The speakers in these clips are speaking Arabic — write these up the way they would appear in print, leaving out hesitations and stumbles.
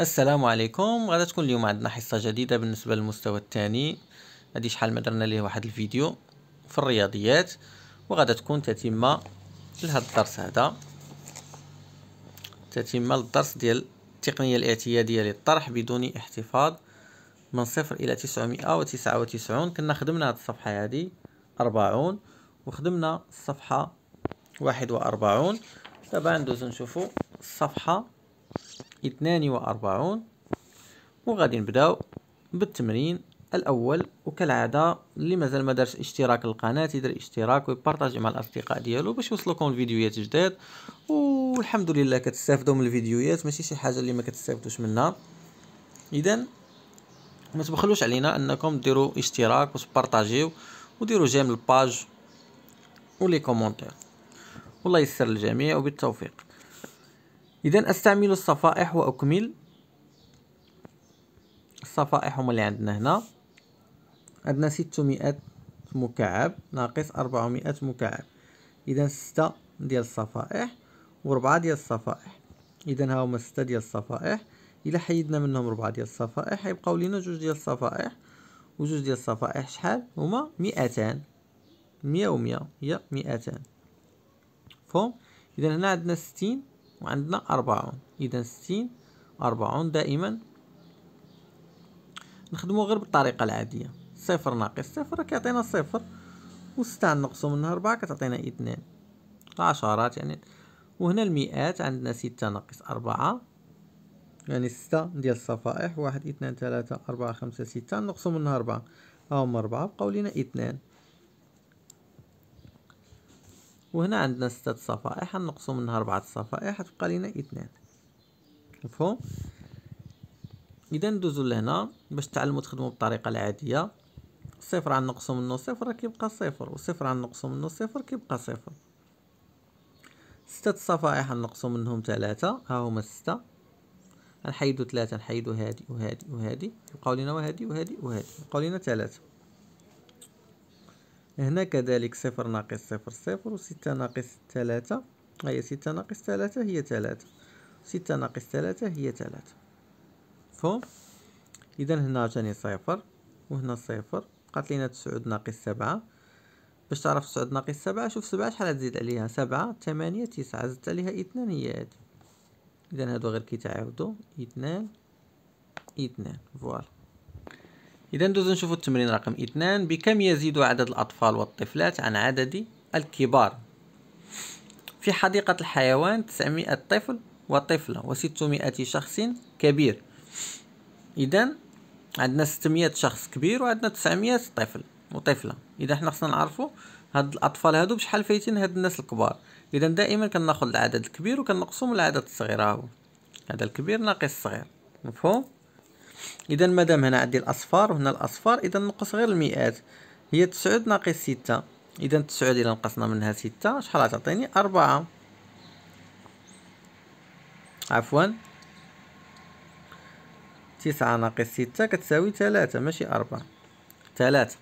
السلام عليكم. غادي تكون اليوم عندنا حصه جديده بالنسبه للمستوى الثاني. هادي شحال ما درنا ليه واحد الفيديو في الرياضيات، وغادي تكون تتمه لهذا الدرس. هذا تتمه للدرس ديال التقنيه الاعتياديه للطرح بدون احتفاظ من 0 الى 999. كنا خدمنا هاد الصفحه هذه 40 وخدمنا الصفحه 41. دابا ندوزو نشوفو الصفحه 42 وغادي نبداو بالتمرين الاول. وكالعاده اللي مازال ما دارش اشتراك للقناه يدير اشتراك ويبارطاجي مع الاصدقاء ديالو باش يوصلكم الفيديوهات جداد. والحمد لله كتستافدوا من الفيديوهات، ماشي شي حاجه اللي ما كتستافدوش منها. اذا ما تبخلوش علينا انكم ديروا اشتراك وتبارطاجيو وديروا جيم الباج ولي كومونتير. والله يسر للجميع وبالتوفيق. إذا أستعمل الصفائح وأكمل. الصفائح هما اللي عندنا هنا. عندنا 600 مكعب ناقص 400 مكعب، إذا 6 ديال الصفائح و4 ديال الصفائح. إذا هاهما 6 ديال الصفائح، إلا حيدنا منهم 4 ديال الصفائح غيبقاو لينا 2 ديال الصفائح وجوج ديال الصفائح. شحال هما؟ 200. 100 و100 هي 200. فهم؟ إذا هنا عندنا 60 وعندنا 40. إذا 60 40. دائما نخدمو غير بالطريقة العادية، 0 ناقص 0 كيعطينا 0، و6 نقصو منها 4 كتعطينا 2، عشرات يعني. وهنا المئات عندنا 6 ناقص 4 يعني 6 ديال الصفائح، 1 2 3 4 5 6 نقصو منها 4، هاهما 4 بقاو لينا 2. وهنا عندنا 6 صفائح نقصوا منها 4 صفائح غتبقى لينا 2. مفهوم؟ اذا ندوزو لهنا باش تعلموا تخدموا بالطريقه العاديه. 0 عن نقصوا منه 0 كيبقى 0، و0 عن نقصوا منه 0 كيبقى 0. 6 صفائح نقصوا منهم 3، ها هما 6، نحيدوا 3، نحيدوا هادي وهادي وهادي يبقاو لينا وهادي وهادي وهادي يبقاو لينا 3. هنا كذلك 0 ناقص 0 0، وستة ناقص 3 هي 6 ناقص 3 هي 3، 6 ناقص 3 هي 3. مفهوم؟ إذا هنا عاوتاني 0 وهنا 0، بقات لينا 9 ناقص 7. باش تعرف 9 ناقص 7 شوف 7 شحال غتزيد عليها، 7 8 9، زدت عليها 2 هي هادي. إذا هادو غير كيتعاودو 2 2. فوالا. إذا ندوزو نشوفو التمرين رقم 2. بكم يزيد عدد الأطفال والطفلات عن عدد الكبار؟ في حديقة الحيوان 900 طفل وطفلة و600 شخص كبير. إذا عندنا 600 شخص كبير وعندنا 900 طفل وطفلة. إذا حنا خصنا نعرفو هاد الأطفال هادو بشحال فايتين هاد الناس الكبار. إذا دائما كناخد العدد الكبير وكنقسمو من العدد الصغير، هاهو هذا الكبير ناقص الصغير. مفهوم؟ إذا مادام هنا عندي الأصفار وهنا الأصفار، إذا نقص غير المئات، هي 9 ناقص 6. إذا 9 إلا نقصنا منها 6 شحال غتعطيني؟ 4. عفوا 9 ناقص 6 كتساوي 3 ماشي 4، 3.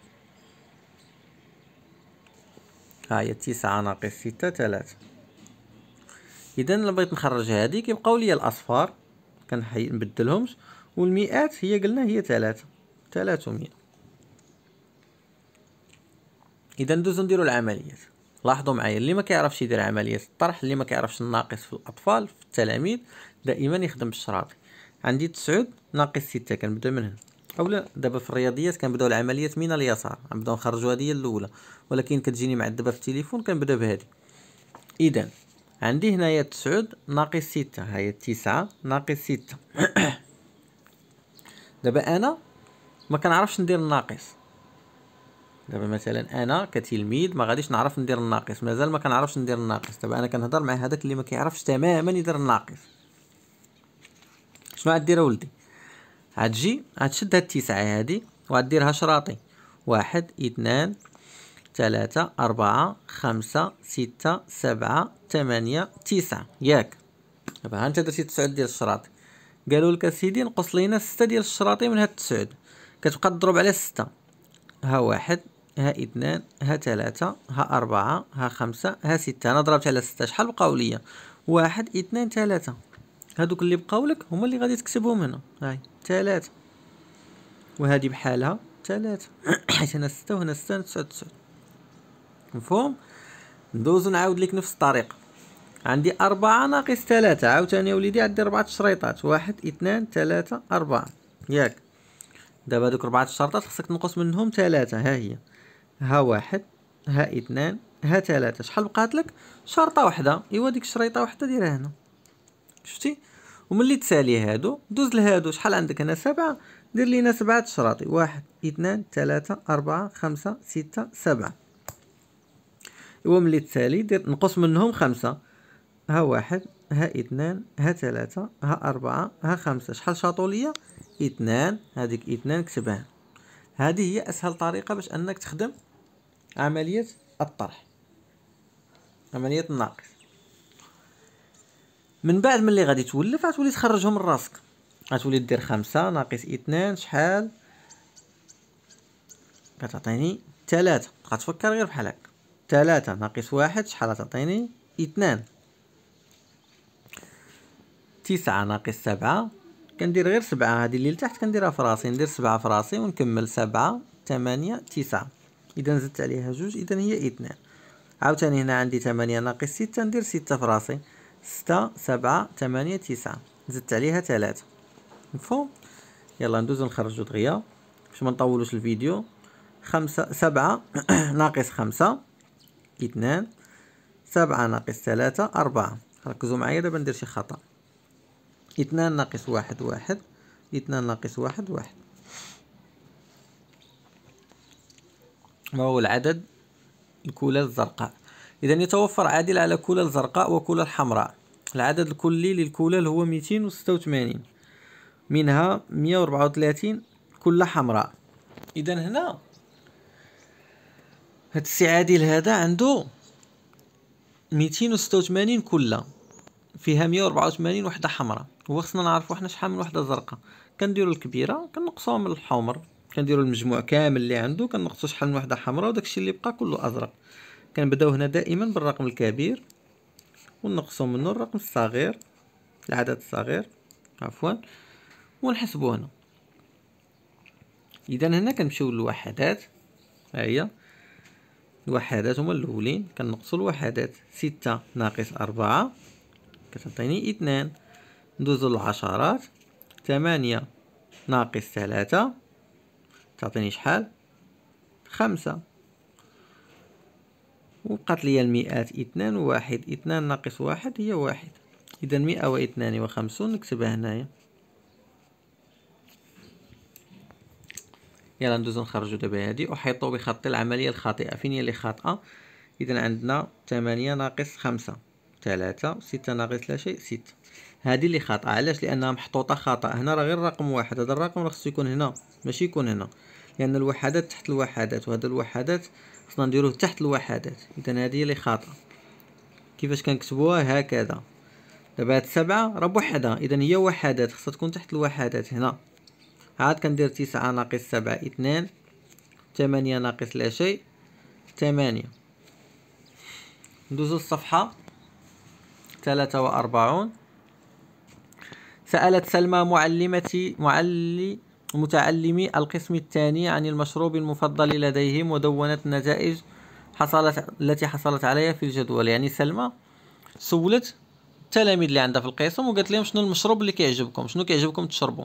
ها هي 9 ناقص 6 3. إذا إلا بغيت نخرج هادي كيبقاو ليا الأصفار كنحيد مبدلهمش، والمئات هي قلنا هي 3 300. اذا ندوزو نديرو العمليات. لاحظوا معايا اللي ما كيعرفش يدير عمليه الطرح، اللي ما كيعرفش الناقص في الاطفال في التلاميذ دائما يخدم بالشراطي. عندي 9 ناقص 6 كنبدا من هنا. اولا دابا في الرياضيات كنبداو العمليات من اليسار، غنبداو نخرجوا هذه هي الاولى، ولكن كتجيني معذبه في التليفون كنبدا بهذه. اذا عندي هنايا 9 ناقص 6، ها هي 9 ناقص 6. دابا انا ما كنعرفش ندير الناقص. دابا مثلا انا كتلميذ ما غاديش نعرف ندير الناقص، مازال ما كنعرفش ندير الناقص. دابا انا كنهضر مع هذاك اللي ما كيعرفش تماما يدير الناقص. شنو غدير ولدي؟ غتجي غتشد هاد 9 هادي وغديرها شراطي، 1 2 3 4 5 6 7 8 9 ياك. دابا ها انت درتي 9 ديال الشراطي، قالوا لك سيدي نقص لينا 6 ديال الشراطي من هاد 9، كتبقى تضرب على 6، ها 1 ها 2 ها 3 ها 4 ها 5 ها 6. انا ضربت على 6 شحال بقاو ليا؟ 1 2 3. هادوك اللي بقاو لك هما اللي غادي تكتبهم هنا. هاي 3 وهذه بحالها 3 حيت هنا 6 وهنا 6 9. مفهوم؟ ندوزو نعاود لك نفس الطريقه. عندي 4 ناقص 3 عاوتاني يا وليدي، عندي 4 تشريطات 1 2 3 4 ياك. دابا هادوك 4 تشريطات خصك تنقص منهم 3. ها هي، ها 1 ها 2 ها 3. شحال بقات لك؟ شرطه واحده. ايوا ديك الشريطه واحده ديرها هنا، شفتي؟ وملي تسالي هادو دوز لهادو. شحال عندك هنا؟ 7. دير لينا 7 تشراطي 1 2 3 4 5 6 7. ايوا ملي تسالي دير نقص منهم 5. ها 1 ها 2 ها 3 ها 4 ها 5. شحال شاطو ليا؟ 2. هذيك 2 كتبها. هذه هي اسهل طريقه باش انك تخدم عمليه الطرح، عمليه الناقص. من بعد ملي غادي تولف غتولي تخرجهم من راسك، غتولي دير 5 ناقص 2 شحال كتعطيني 3. غتفكر غير بحال هكا. 3 ناقص 1 شحال غتعطيني؟ 2. 9 ناقص 7 كندير غير 7، هذه اللي لتحت كنديرها في راسي، ندير 7 في راسي ونكمل 7 8 9. اذا زدت عليها 2 اذا هي 2. عاوتاني هنا عندي 8 ناقص 6 ندير 6 في راسي 6 7 8 9 زدت عليها 3. مفهوم؟ يلا ندوزو نخرجو دغيا باش ما نطولوش الفيديو. 7 ناقص 5 2، 7 ناقص 3 4. ركزوا معايا دابا ندير شي خطأ. 2 ناقص 1 1، 2 ناقص 1 1. ما هو العدد؟ الكلل الزرقاء. إذا يتوفر عادل على كلل زرقاء وكلل حمراء. العدد الكلي للكلل هو 286، منها 134 كلها حمراء. إذا هنا هاد السي عادل هذا عنده 286 كلها، فيها 184 وحده حمراء. هو خصنا نعرفوا حنا شحال من وحده زرقاء. كنديروا الكبيره كنقصوها من الحمر، كنديروا المجموع كامل اللي عنده كنقصوا شحال من وحده حمراء، وداكشي اللي بقى كله ازرق. كنبداو هنا دائما بالرقم الكبير ونقصوا منه الرقم الصغير، العدد الصغير عفوا، ونحسبوا هنا. اذا هنا كنمشيو للوحدات، ها هي الوحدات هما الاولين، كنقصوا الوحدات 6 ناقص 4 كتعطيني 2. ندوزو للعشرات 8 ناقص 3 تعطيني شحال؟ 5. وبقات لي المئات 2 و 1، 2 ناقص 1 هي 1. اذا 152 نكتبها هنايا. يلا ندوزو نخرجو دابا هادي. احيطو بخط العمليه الخاطئه. فين هي اللي خاطئه؟ اذا عندنا 8 ناقص 5 3 و6 ناقص لا شيء 6. هذه اللي خاطئه. علاش؟ لانها محطوطه خطا. هنا راه غير رقم واحد، هذا الرقم راه خصو يكون هنا ماشي يكون هنا، لان الوحدات تحت الوحدات، وهذا الوحدات خصنا نديروه تحت الوحدات. اذا هذه اللي خاطئه. كيفاش كنكتبوها؟ هكذا. دابا هاد 7 راه بوحدها، اذا هي وحدات خصها تكون تحت الوحدات هنا. عاد كندير 9 ناقص 7 2، 8 ناقص لا شيء 8. ندوزو الصفحه 43. سألت سلمى متعلمي القسم الثاني عن المشروب المفضل لديهم ودونت النتائج التي حصلت عليها في الجدول. يعني سلمى سولت التلاميذ اللي عندها في القسم وقالت لهم شنو المشروب اللي كيعجبكم، شنو كيعجبكم تشربوا.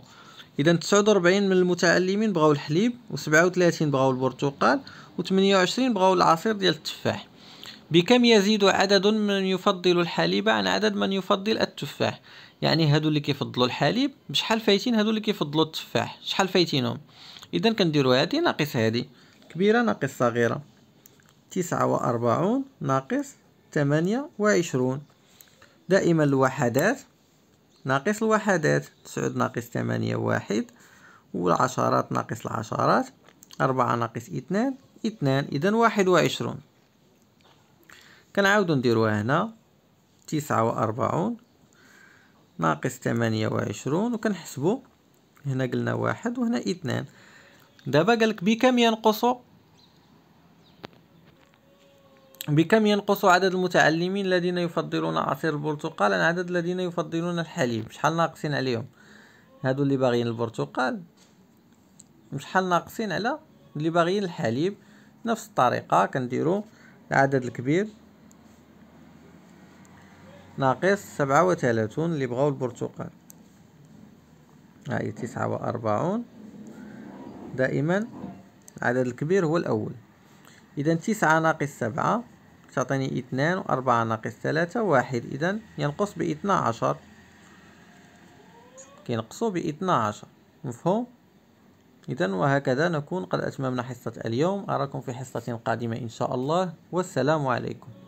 اذا 49 من المتعلمين بغاو الحليب، و37 بغاو البرتقال، و28 بغاو العصير ديال التفاح. بكم يزيد عدد من يفضل الحليب عن عدد من يفضل التفاح؟ يعني هادو اللي كيفضلوا الحليب بشحال فايتين هادو اللي كيفضلوا التفاح، شحال فايتينهم؟ اذا كنديروا هادي ناقص هادي، كبيره ناقص صغيره 49 ناقص 28. دائما الوحدات ناقص الوحدات، 9 ناقص 8 1، والعشرات ناقص العشرات 4 ناقص 2 2. اذا 21. كنعاودو نديروها هنا 49 ناقص 28 وكنحسبو. هنا قلنا 1 وهنا 2. دابا قالك بكم ينقص بكم ينقص عدد المتعلمين الذين يفضلون عصير البرتقال عن عدد الذين يفضلون الحليب؟ شحال ناقصين عليهم هادو اللي باغيين البرتقال؟ شحال ناقصين على اللي باغيين الحليب؟ نفس الطريقه كنديروا العدد الكبير ناقص 37 اللي بغاو البرتقال. ها هي 49 دائما العدد الكبير هو الاول. اذا 9 ناقص 7 تعطيني 2 و4 ناقص 3 1. اذا ينقص ب 12، كينقصوا ب 12. مفهوم؟ اذا وهكذا نكون قد اتممنا حصة اليوم. اراكم في حصة قادمة ان شاء الله، والسلام عليكم.